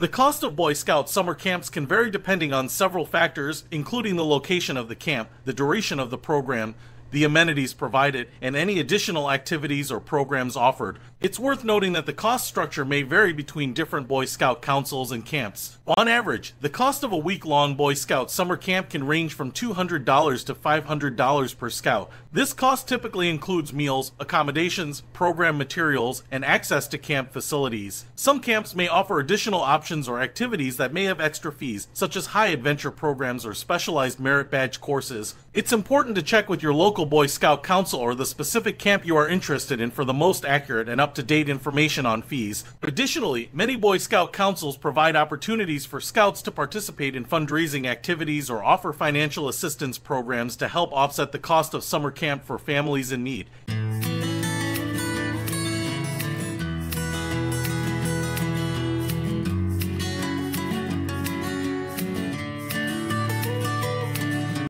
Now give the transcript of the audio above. The cost of Boy Scout summer camps can vary depending on several factors, including the location of the camp, the duration of the program, the amenities provided, and any additional activities or programs offered. It's worth noting that the cost structure may vary between different Boy Scout councils and camps. On average, the cost of a week-long Boy Scout summer camp can range from $200 to $500 per scout. This cost typically includes meals, accommodations, program materials, and access to camp facilities. Some camps may offer additional options or activities that may have extra fees, such as high adventure programs or specialized merit badge courses. It's important to check with your local Boy Scout Council or the specific camp you are interested in for the most accurate and up-to-date information on fees. Additionally, many Boy Scout Councils provide opportunities for Scouts to participate in fundraising activities or offer financial assistance programs to help offset the cost of summer camp for families in need.